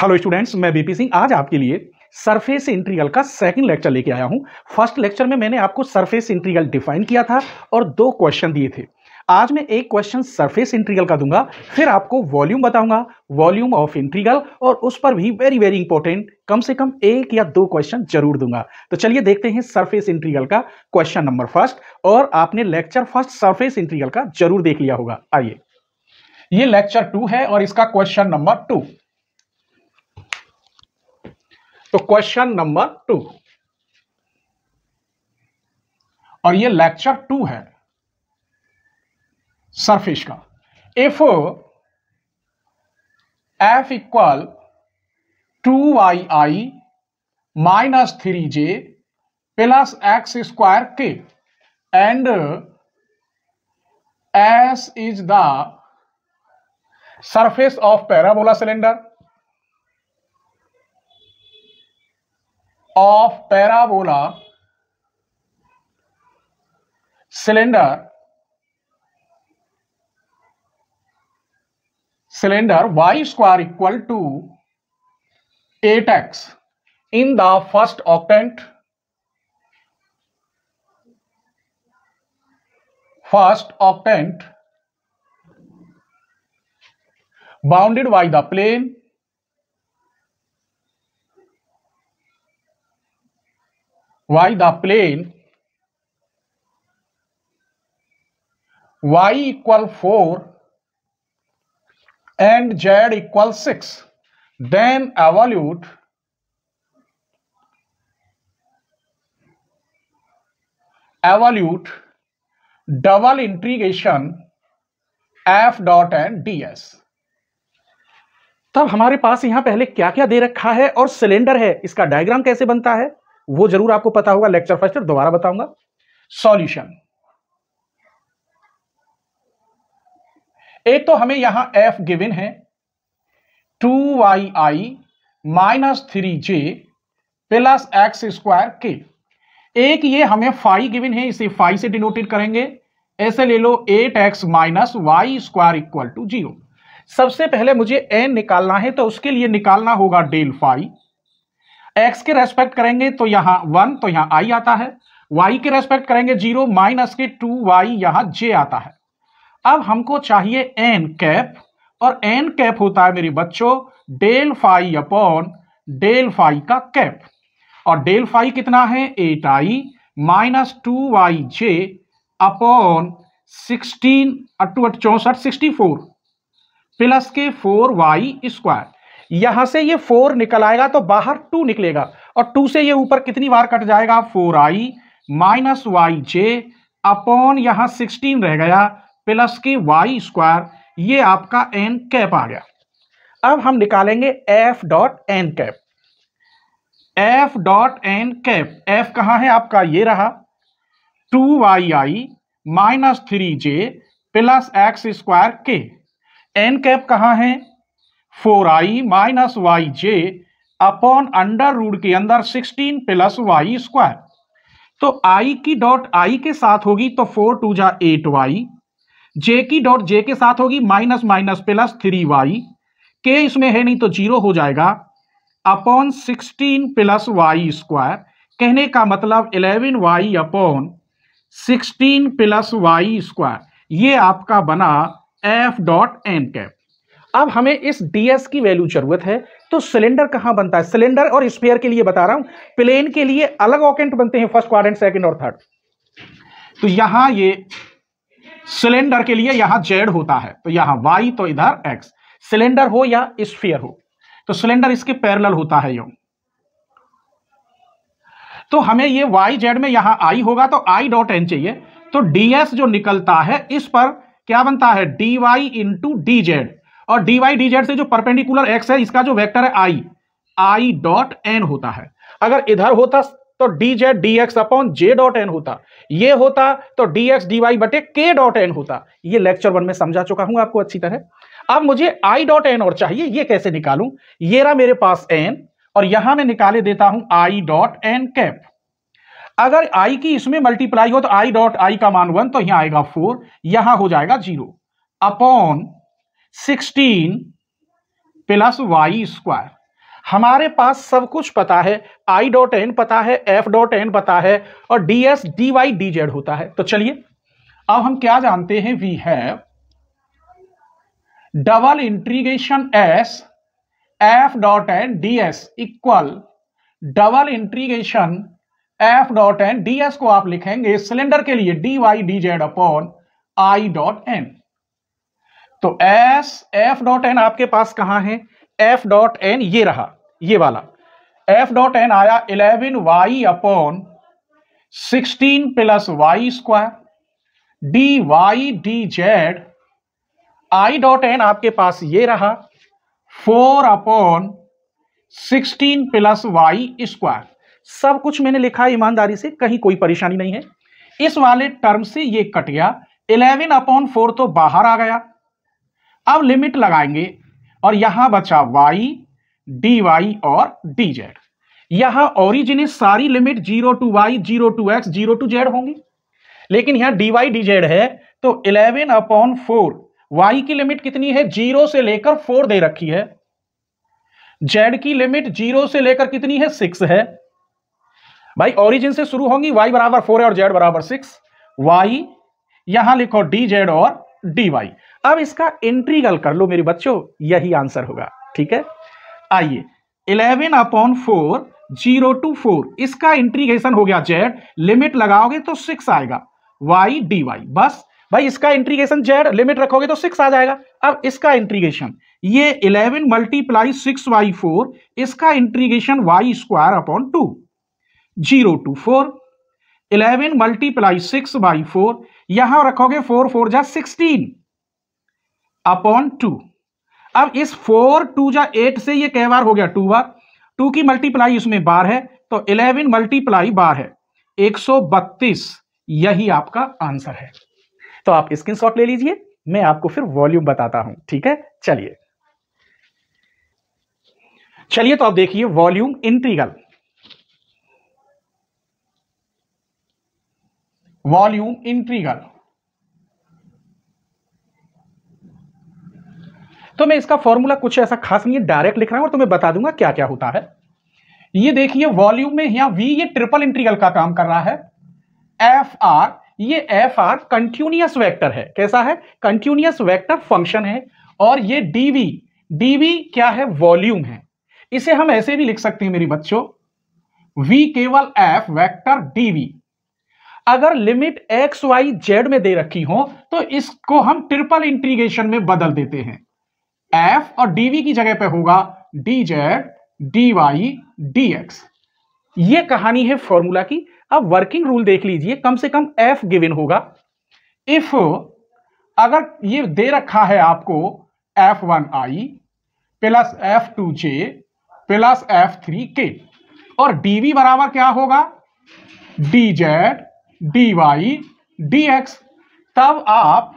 Hello students, मैं BP Singh आज आपके लिए सरफेस इंटीग्रल का सेकंड लेक्चर लेके आया हूं। फर्स्ट लेक्चर में मैंने आपको सरफेस इंटीग्रल डिफाइन किया था और दो क्वेश्चन दिए थे। आज मैं एक क्वेश्चन सरफेस इंटीग्रल का दूंगा, फिर आपको वॉल्यूम बताऊंगा, वॉल्यूम ऑफ इंटीग्रल, और उस पर भी वेरी वेरी इंपॉर्टेंट कम से कम एक या दो क्वेश्चन जरूर दूंगा। तो चलिए देखते हैं सरफेस इंटीग्रल का क्वेश्चन नंबर फर्स्ट। और आपने लेक्चर फर्स्ट सरफेस इंटीग्रल का जरूर देख लिया होगा। आइए, ये लेक्चर 2 है और इसका क्वेश्चन नंबर 2। तो क्वेश्चन नंबर 2 और ये लेक्चर 2 है सरफेस का। If F equal 2YI minus 3J plus X² K and S is the surface of parabola cylinder cylinder Y² = 8X in the first octant bounded by the plane Y equal 4 and Z equal 6, then evolute double integration F.ds। तब हमारे पास यहां पहले क्या क्या दे रखा है और cylinder है, इसका डायग्राम कैसे बनता है वो जरूर आपको पता होगा। लेक्चर फर्स्ट दोबारा बताऊंगा। सॉल्यूशन, एक तो हमें यहां F गिवन है 2YI minus 3J plus X² K। एक ये हमें फाई गिवन है, इसे फाई से डिनोटेट करेंगे, ऐसे ले लो 8X माइनस Y² = 0। सबसे पहले मुझे N निकालना है तो उसके लिए निकालना होगा डेल फाई। x के रेस्पेक्ट करेंगे तो यहां 1, तो यहां i आता है। y के रेस्पेक्ट करेंगे 0 माइनस के 2y, यहां j आता है। अब हमको चाहिए n कैप, और n कैप होता है मेरे बच्चों del phi upon del phi का कैप। और डेल फाई कितना है 8i minus 2yj upon 64 plus के 4y²। यहां से ये 4 निकल आएगा तो बाहर 2 निकलेगा, और 2 से ये ऊपर कितनी बार कट जाएगा 4i माइनस yj अपॉन यहां 16 रह गया प्लस के y²। ये आपका n कैप आ गया। अब हम निकालेंगे f.n cap. f.n cap, f कहां है आपका, ये रहा 2yi minus 3j plus x²k। n cap कहां है 4i minus yj upon under root के अंदर 16 प्लस y²। तो i की डॉट i के साथ होगी तो 4×2 = 8y, j की डॉट j के साथ होगी minus minus plus 3y, k इसमें है नहीं तो 0 हो जाएगा अपॉन 16 प्लस y²। कहने का मतलब 11y अपॉन 16 प्लस y²। ये आपका बना f.n कैप। अब हमें इस ds की वैल्यू जरूरत है, तो सिलेंडर कहां बनता है, सिलेंडर और स्फीयर के लिए बता रहा हूं, प्लेन के लिए अलग ऑक्टेंट बनते हैं फर्स्ट क्वाड्रेंट, सेकंड और थर्ड। तो यहां ये सिलेंडर के लिए यहां z होता है, तो यहां y तो इधर x, सिलेंडर हो या स्फीयर हो। तो सिलेंडर इसके पैरेलल होता है यूं, तो हमें ये yz में यहां i होगा तो i.n चाहिए। तो ds जो निकलता है इस पर क्या बनता है dy/dz, और dy/dz से जो परपेंडिकुलर x है इसका जो वेक्टर है i, i.n होता है। अगर इधर होता तो dz dx अपॉन j.n होता, ये होता तो dx dy बटे k.n होता। ये लेक्चर 1 में समझा चुका हूं आपको अच्छी तरह। अब मुझे i.n और चाहिए, ये कैसे निकालूं, ये रहा मेरे पास n और यहां मैं निकाले देता हूं i.n कैप। अगर i की इसमें मल्टीप्लाई हो तो i.i का मान 1, तो यहां आएगा 4, यहां हो जाएगा 0 अपॉन 16 प्लस y²। हमारे पास सब कुछ पता है, आई डॉट एन पता है, एफ डॉट एन पता है और d s d y d z होता है। तो चलिए अब हम क्या जानते हैं, we have double integration s F dot n d s equal double integration F dot n d s को आप लिखेंगे सिलेंडर के लिए d y d z upon i dot n. तो एस एफ डॉट एन आपके पास कहां है, एफ डॉट एन ये रहा, ये वाला एफ डॉट एन आया 11y upon 16 plus y square d y d z. I dot n आपके पास ये रहा 4 अपॉन 16 प्लस वाई स्क्वायर। सब कुछ मैंने लिखा ईमानदारी से, कहीं कोई परेशानी नहीं है। इस वाले टर्म से ये कट गया, 11 अपॉन 4 तो बाहर आ गया। अब लिमिट लगाएंगे और यहां बचा y, dy और dz। यहां ओरिजिन सारी limit 0 to y, 0 to x, 0 to z होंगी, लेकिन यहां dy dz है तो 11 अपॉन 4। y की लिमिट कितनी है, 0 से लेकर 4 दे रखी है। z की लिमिट 0 से लेकर कितनी है, 6 है। भाई ओरिजिन से शुरू होंगी, y बराबर 4 है और z बराबर 6। y यहां लिखो dz और dy। अब इसका इंटीग्रल कर लो मेरे बच्चों, यही आंसर होगा। ठीक है, आइए 11 अपॉन 4 0 टू 4 इसका इंटीग्रेशन हो गया z, लिमिट लगाओगे तो 6 आएगा y dy। बस भाई इसका इंटीग्रेशन z, लिमिट रखोगे तो 6 आ जाएगा। अब इसका इंटीग्रेशन ये 11 मल्टीप्लाई 6y4 इसका integration y square upon 2 0 to 4 11 multiply 6y4 यहां रखोगे 4 4 जा 16 अपॉन 2। अब इस 4 2 जा 8 से ये कई बार हो गया, 2 बार। 2 की मल्टीप्लाई इसमें बार है तो 11 मल्टीप्लाई बार है 132। यही आपका आंसर है। तो आप स्क्रीनशॉट ले लीजिए, मैं आपको फिर वॉल्यूम बताता हूं। ठीक है, चलिए चलिए तो आप देखिए वॉल्यूम इंटीग्रल। वॉल्यूम इंटीग्रल तो मैं इसका फॉर्मूला कुछ ऐसा खास नहीं है, डायरेक्ट लिख रहा हूं और तुम्हें बता दूंगा क्या क्या होता है। ये देखिए वॉल्यूम में यहां v ये ट्रिपल इंटीग्रल का काम कर रहा है। fr ये fr कंटिन्यूअस वेक्टर है, कैसा है, कंटिन्यूअस वेक्टर फंक्शन है। और ये dv, dv क्या है, वॉल्यूम है। इसे हम ऐसे भी लिख सकते हैं मेरे बच्चों, v केवल f वेक्टर dv। अगर लिमिट x y z में दे रखी हो तो इसको हम ट्रिपल इंटीग्रेशन में बदल देते हैं। f और dv की जगह पे होगा dz, dy, dx। ये कहानी है फॉर्मूला की। अब वर्किंग रूल देख लीजिए, कम से कम f गिवन होगा। इफ अगर ये दे रखा है आपको f1i plus f2j plus f3k और dv बराबर क्या होगा, dz dy dx। तब आप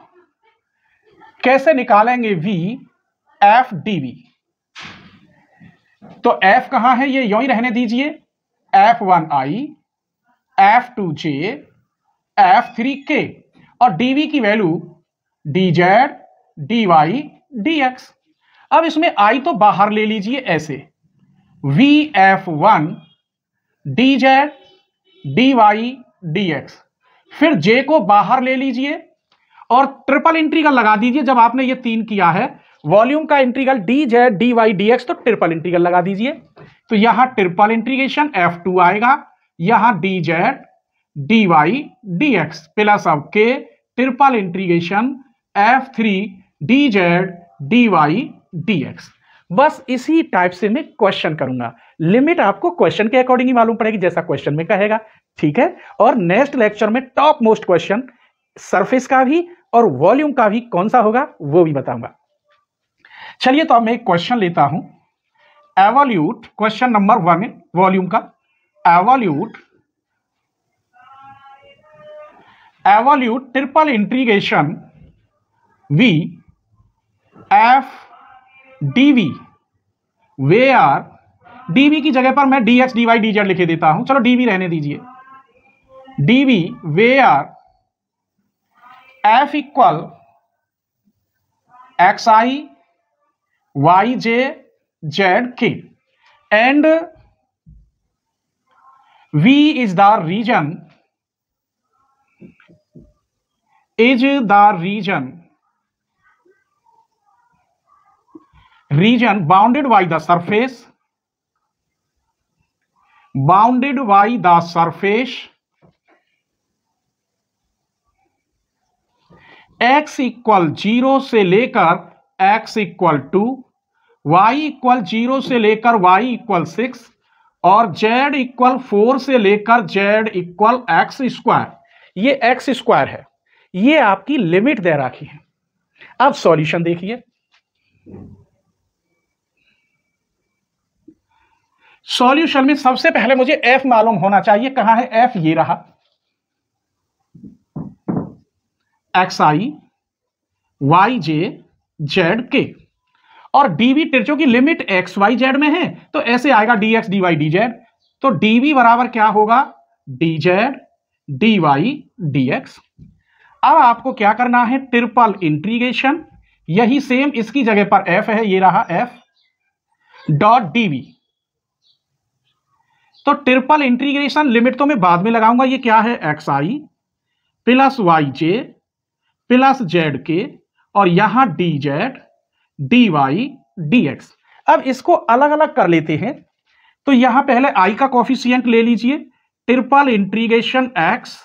कैसे निकालेंगे v f dv। तो f कहां है, ये यूं ही रहने दीजिए, f1i f2j f3k और dv की वैल्यू dz dy dx। अब इसमें i तो बाहर ले लीजिए ऐसे, vf1 dz dy dx। फिर j को बाहर ले लीजिए और ट्रिपल इंटीग्रल लगा दीजिए। जब आपने ये 3 किया है वॉल्यूम का इंटीग्रल dz dy dx तो ट्रिपल इंटीग्रल लगा दीजिए। तो यहां ट्रिपल इंटीग्रेशन f2 आएगा, यहां dz dy dx प्लस अब k triple integration f3 dz dy dx। बस इसी टाइप से मैं क्वेश्चन करूंगा, लिमिट आपको क्वेश्चन के अकॉर्डिंग ही मालूम पड़ेगी जैसा क्वेश्चन में कहेगा। ठीक है, और नेक्स्ट लेक्चर में टॉप मोस्ट क्वेश्चन सरफेस का भी और वॉल्यूम का भी कौन सा होगा वो भी बताऊंगा। चलिए तो अब मैं एक क्वेश्चन लेता हूं, एवोल्यूट क्वेश्चन नंबर 1 है वॉल्यूम का। Evaluate triple integration v f dv where dv की जगह पर मैं dx dy dz लिखे देता हूं, चलो dv रहने दीजिए, dv where f equal xi yj zk। and V is the region bounded by the surface x equal 0 से लेकर x इक्वल 2, y इक्वल 0 से लेकर y इक्वल 6 और z इक्वल 4 से लेकर z इक्वल एक्स स्क्वायर। ये एक्स स्क्वायर है, ये आपकी लिमिट दे रखी है। अब सॉल्यूशन देखिए। सॉल्यूशन में सबसे पहले मुझे f मालूम होना चाहिए। कहां है f? ये रहा x i y j z k, और डीवी त्रिज्या की लिमिट एक्स वाई जेड में है तो ऐसे आएगा d x d y d z. तो डीवी बराबर क्या होगा? D z d y d x. अब आपको क्या करना है? ट्रिपल इंटीग्रेशन, यही सेम इसकी जगह पर एफ है, ये रहा एफ डॉट डीवी। तो ट्रिपल इंटीग्रेशन लिमिट तो मैं बाद में लगाऊंगा। ये क्या है? X i plus y j plus z k और यहां d z d y d x. अब इसको अलग अलग कर लेते हैं। तो यहां पहले आई का कोफिशिएंट ले लीजिए, triple integration x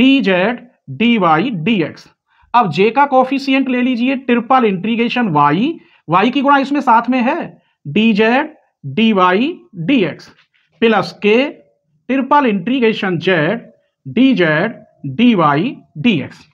d z d y d x. अब जे का कोफिशिएंट ले लीजिए, ट्रिपल इंटीग्रेशन वाई, वाई की गुणा इसमें साथ में है d z d y d x plus k triple integration z d y d x.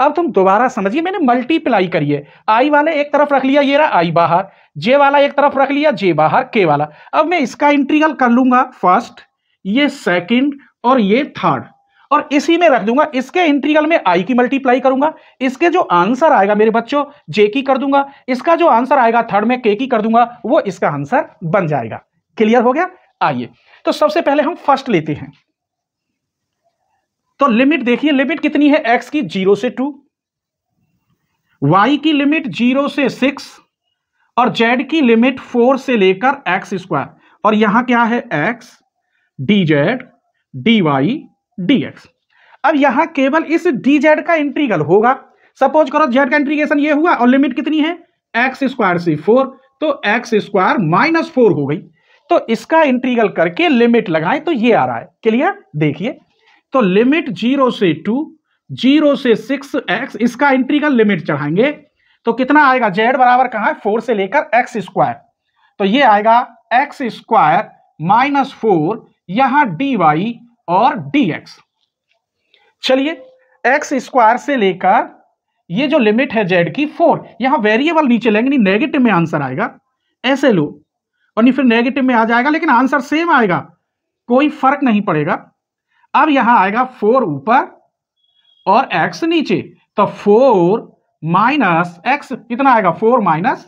अब तुम दोबारा समझिए, मैंने मल्टीप्लाई करिए, आई वाले एक तरफ रख लिया, ये रहा आई बाहर, जे वाला एक तरफ रख लिया, जे बाहर, के वाला। अब मैं इसका इंटीग्रल कर लूंगा फर्स्ट, ये सेकंड और ये थर्ड, और इसी में रख दूंगा। इसके इंटीग्रल में आई की मल्टीप्लाई करूंगा, इसके जो आंसर आएगा मेरे बच्चों जे की कर दूंगा, इसका जो आंसर आएगा थर्ड में के की कर दूंगा, वो इसका आंसर बन जाएगा। क्लियर हो गया? आइए तो सबसे पहले हम फर्स्ट लेते हैं। तो लिमिट देखिए, लिमिट कितनी है? x की 0 से 2, y की लिमिट 0 से 6 और z की लिमिट 4 से लेकर x स्क्वायर। और यहां क्या है? x dz dy dx। अब यहां केवल इस dz का इंटीग्रल होगा। सपोज करो z का इंटीग्रेशन ये हुआ और लिमिट कितनी है? x स्क्वायर से 4, तो x स्क्वायर माइनस 4 हो गई। तो इसका इंटीग्रल करके लिमिट लगाएं तो ये आ रहा है। क्लियर? देखिए तो लिमिट 0 से 2, 0 से 6x, इसका इंटीग्रल लिमिट चढ़ाएंगे तो कितना आएगा? z बराबर कहाँ है? 4 से लेकर x स्क्वायर। तो ये आएगा x स्क्वायर माइनस 4, यहाँ dy और dx। चलिए x स्क्वायर से लेकर ये जो लिमिट है z की 4, यहाँ वेरिएबल नीचे लेंगे नहीं, नेगेटिव में आंसर आएगा। ऐसे लो और नहीं फिर नेगेटिव में आ जाएगा, लेकिन आंसर सेम आएगा, कोई फर्क नहीं पड़ेगा। अब यहां आएगा 4 ऊपर और x नीचे, तो 4 माइनस एक्स कितना आएगा? 4 माइनस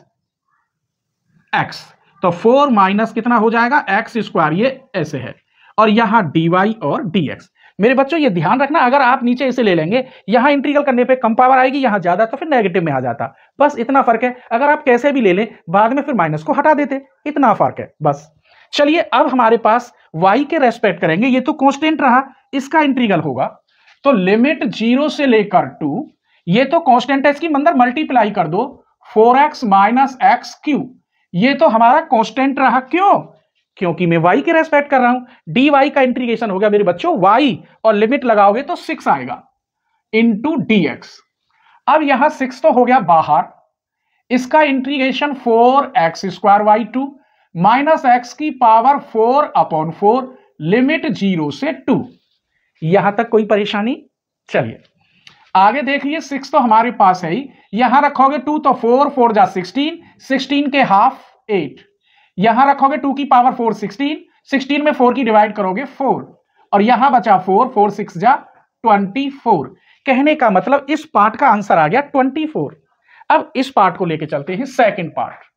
एक्स, तो 4 माइनस कितना हो जाएगा? x स्क्वायर, ये ऐसे है। और यहां dy और dx। मेरे बच्चों ये ध्यान रखना, अगर आप नीचे इसे ले लेंगे, यहां इंटीग्रल करने पे कम पावर आएगी, यहां ज्यादा तो फिर नेगेटिव में आ जाता, बस इतना फर्क है। अगर आप कैसे भी ले लें, बाद में फिर माइनस को हटा देते, इतना फर्क है बस। चलिए अब हमारे पास y के रेस्पेक्ट करेंगे, ये तो कांस्टेंट रहा, इसका इंटीग्रल होगा। तो लिमिट 0 से लेकर 2, ये तो कांस्टेंट है, इसकी अंदर मल्टीप्लाई कर दो 4x माइनस एक्स क्यूब, ये तो हमारा कांस्टेंट रहा। क्यों? क्योंकि मैं y के रेस्पेक्ट कर रहा हूं। dy का इंटीग्रेशन हो गया मेरे बच्चों y, और लिमिट लगाओगे तो 6 आएगा इंटू dx। अब यहां 6 तो हो गया बाहर, इसका integration 4x square Y two minus x की पावर 4/4 लिमिट 0 से 2, यहां तक कोई परेशानी? चलिए आगे देखिए, 6 तो हमारे पास है ही, यहां रखोगे 2 तो 4 जा 16, 16 के हाफ 8, यहां रखोगे 2 की पावर 4 16, 16 में 4 की डिवाइड करोगे 4 और यहां बचा 4, 4 6 जा 24। कहने का मतलब इस पार्ट का आंसर आ गया 24। अब इस पार्ट को लेके चलते हैं सेकंड पार्ट।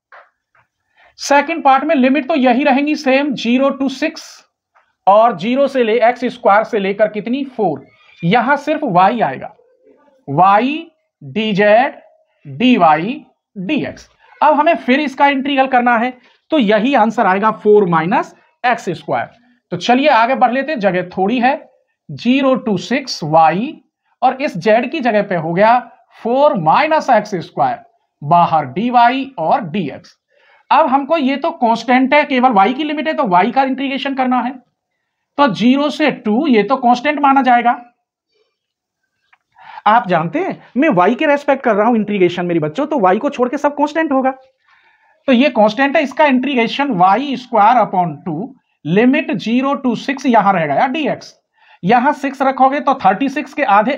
सेकेंड पार्ट में लिमिट तो यही रहेंगी सेम, 0 to 6 और 0 से ले एक्स स्क्वायर से लेकर कितनी 4, यहां सिर्फ y आएगा, y dz dy dx। अब हमें फिर इसका इंटीग्रल करना है, तो यही आंसर आएगा 4 माइनस एक्स स्क्वायर। तो चलिए आगे बढ़ लेते, जगह थोड़ी है, 0 to 6 y और इस z की जगह पे हो गया 4 माइनस एक्स स्क्वायर, बाहर dy और dx। अब हमको ये तो कांस्टेंट है, केवल y की लिमिट है तो y का इंटीग्रेशन करना है, तो 0 से 2 ये तो कांस्टेंट माना जाएगा। आप जानते हैं मैं y के रेस्पेक्ट कर रहा हूं इंटीग्रेशन मेरे बच्चों, तो y को छोड़ के सब कांस्टेंट होगा, तो ये कांस्टेंट है, इसका integration y square upon 2, limit 0 to 6 यहां रहेगा या dx। यहां 6 रखोगे तो 36 के आधे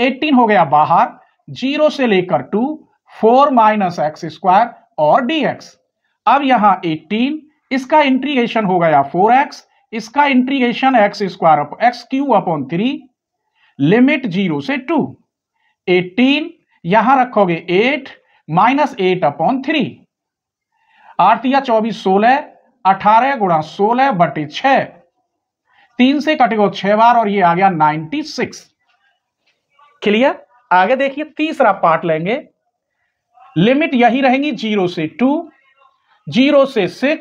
18 हो गया बाहर, 0 से लेकर 2, 4 माइनस एक्स स्क्वायर और dx। अब यहां 18, इसका इंटीग्रेशन हो गया 4x, इसका integration x cube upon 3, limit 0 से 2, 18 यहां रखोगे 8, -8/3, 8 या 24, 16, 18 गुणा 16/6, 3 से कटेगा 6 बार और ये आ गया 96। क्लियर? आगे देखिए तीसरा पार्ट लेंगे, लिमिट यही रहेंगी 0 से 2, 0 से 6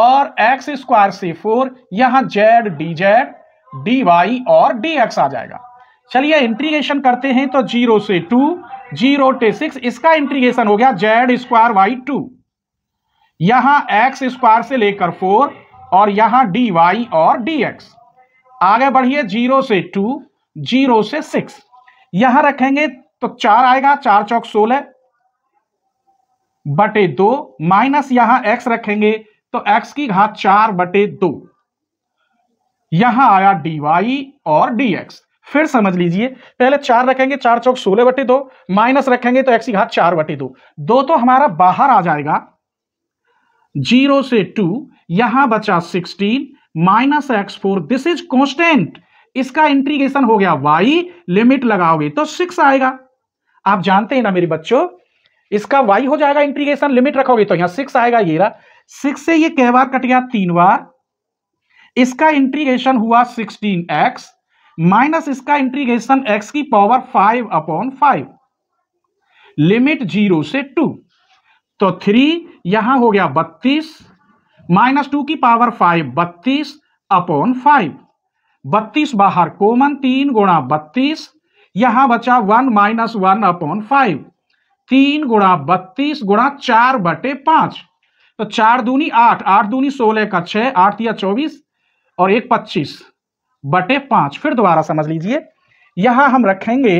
और x स्क्वायर से 4, यहां z dz dy और dx आ जाएगा। चलिए इंटीग्रेशन करते हैं, तो 0 से 2, 0 से 6, इसका इंटीग्रेशन हो गया z स्क्वायर y 2, यहां x स्क्वायर से लेकर 4 और यहां dy और dx। आगे बढ़िए 0 से 2, 0 से 6, यहां रखेंगे तो 4 आएगा, 4 चौक 16 बटे 2, माइनस यहां x रखेंगे तो x की घात 4 बटे 2, यहां आया dy और dx। फिर समझ लीजिए, पहले 4 रखेंगे, 4 चौक 16 बटे 2, माइनस रखेंगे तो x की घात 4 बटे 2, 2 तो हमारा बाहर आ जाएगा। 0 से 2 यहां बचा 16 minus x 4, this is constant, इसका इंटीग्रेशन हो गया y, लिमिट लगाओगे तो 6 आएगा। आप जानते हैं ना मेरे बच्चों, इसका y हो जाएगा इंटीग्रेशन, लिमिट रखोगे तो यहां 6 आएगा, ये रहा 6 से ये कई बार कट गया, 3 बार। इसका इंटीग्रेशन हुआ 16x माइनस इसका इंटीग्रेशन x की पावर 5/5, लिमिट 0 से 2, तो 3 यहां हो गया 32 माइनस 2 की पावर 5, 32/5, 32 बाहर कॉमन, 3 गुणा 32, यहां बचा 1 माइनस 1/5, 3 गुणा 32 गुणा 4 बटे 5, तो 4 दूनी 8, 8 दूनी 16 का 6, 8 या 24 और 1 25 बटे 5। फिर दोबारा समझ लीजिए, यहां हम रखेंगे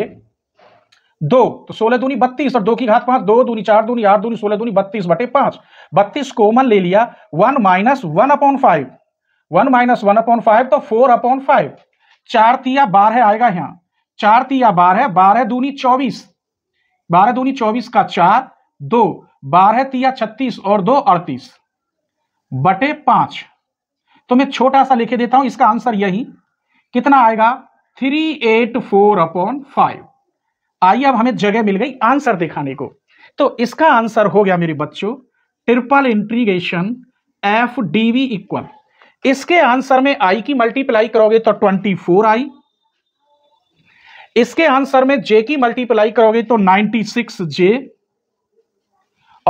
2, तो 16 दूनी 32 और 2 की घात 5, 2 दूनी 4 दूनी 8 दूनी 16 दूनी 32 बटे 5, 32 कॉमन ले लिया, 1 माइनस 1/5, 1 माइनस 1/5 तो 4/5, 4 तिया 12 आएगा यहाँ, 4 तिया 12, 12 दूनी 24, 12 दूनी 24 का 4, 2, 12 तिया 36 और 2 38 बटे 5। तो मैं छोटा सा लिखे देता हूं, इसका आंसर यही कितना आएगा, 384/5। आइए अब हमें जगह मिल गई आंसर दिखाने को, तो इसका आंसर हो गया मेरे बच्चों triple integration f dv equal, इसके आंसर में i की मल्टीप्लाई करोगे तो 24i, इसके आंसर में j की मल्टीप्लाई करोगे तो 96j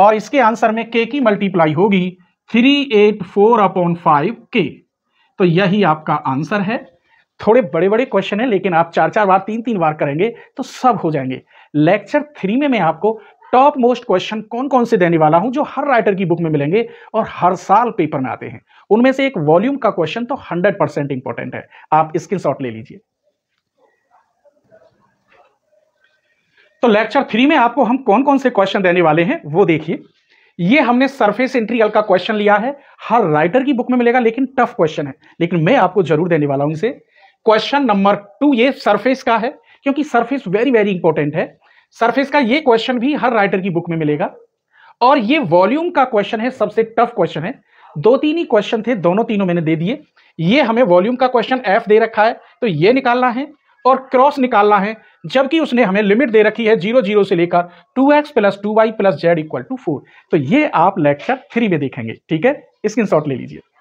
और इसके आंसर में k की मल्टीप्लाई होगी 384/5k। तो यही आपका आंसर है। थोड़े बड़े बड़े क्वेश्चन है, लेकिन आप 4-4 बार 3-3 बार करेंगे तो सब हो जाएंगे। लेक्चर 3 में मैं आपको टॉप मोस्ट क्वेश्चन कौन कौन से देने वाला हूं जो हर राइटर की बुक में मिलेंगे और हर साल पेपर में आते हैं, उनमें से एक वॉल्यूम का क्वेश्चन तो 100% इंपॉर्टेंट है। आप स्क्रीनशॉट ले लीजिए। तो लेक्चर 3 में आपको हम कौन कौन से क्वेश्चन देने वाले हैं वो देखिए। ये हमने सरफेस इंटीग्रल का क्वेश्चन लिया है, हर राइटर की बुक में मिलेगा, लेकिन टफ क्वेश्चन है, लेकिन मैं आपको जरूर देने वाला हूं इसे। क्वेश्चन नंबर 2 ये सरफेस का है, क्योंकि सरफेस वेरी वेरी इंपॉर्टेंट है। सरफेस का ये क्वेश्चन भी हर राइटर की बुक में मिलेगा। और ये वॉल्यूम का क्वेश्चन है, सबसे टफ क्वेश्चन है। 2-3 ही क्वेश्चन थे, दोनों-तीनों मैंने दे दिए। ये हमें वॉल्यूम का क्वेश्चन f दे रखा है, तो ये निकालना है और क्रॉस निकालना है, जबकि उसने हमें लिमिट दे रखी है 0 से लेकर 2x + 2y + z = 4। तो ये आप लेक्चर 3 में देखेंगे, ठीक है। स्क्रीनशॉट ले लीजिए।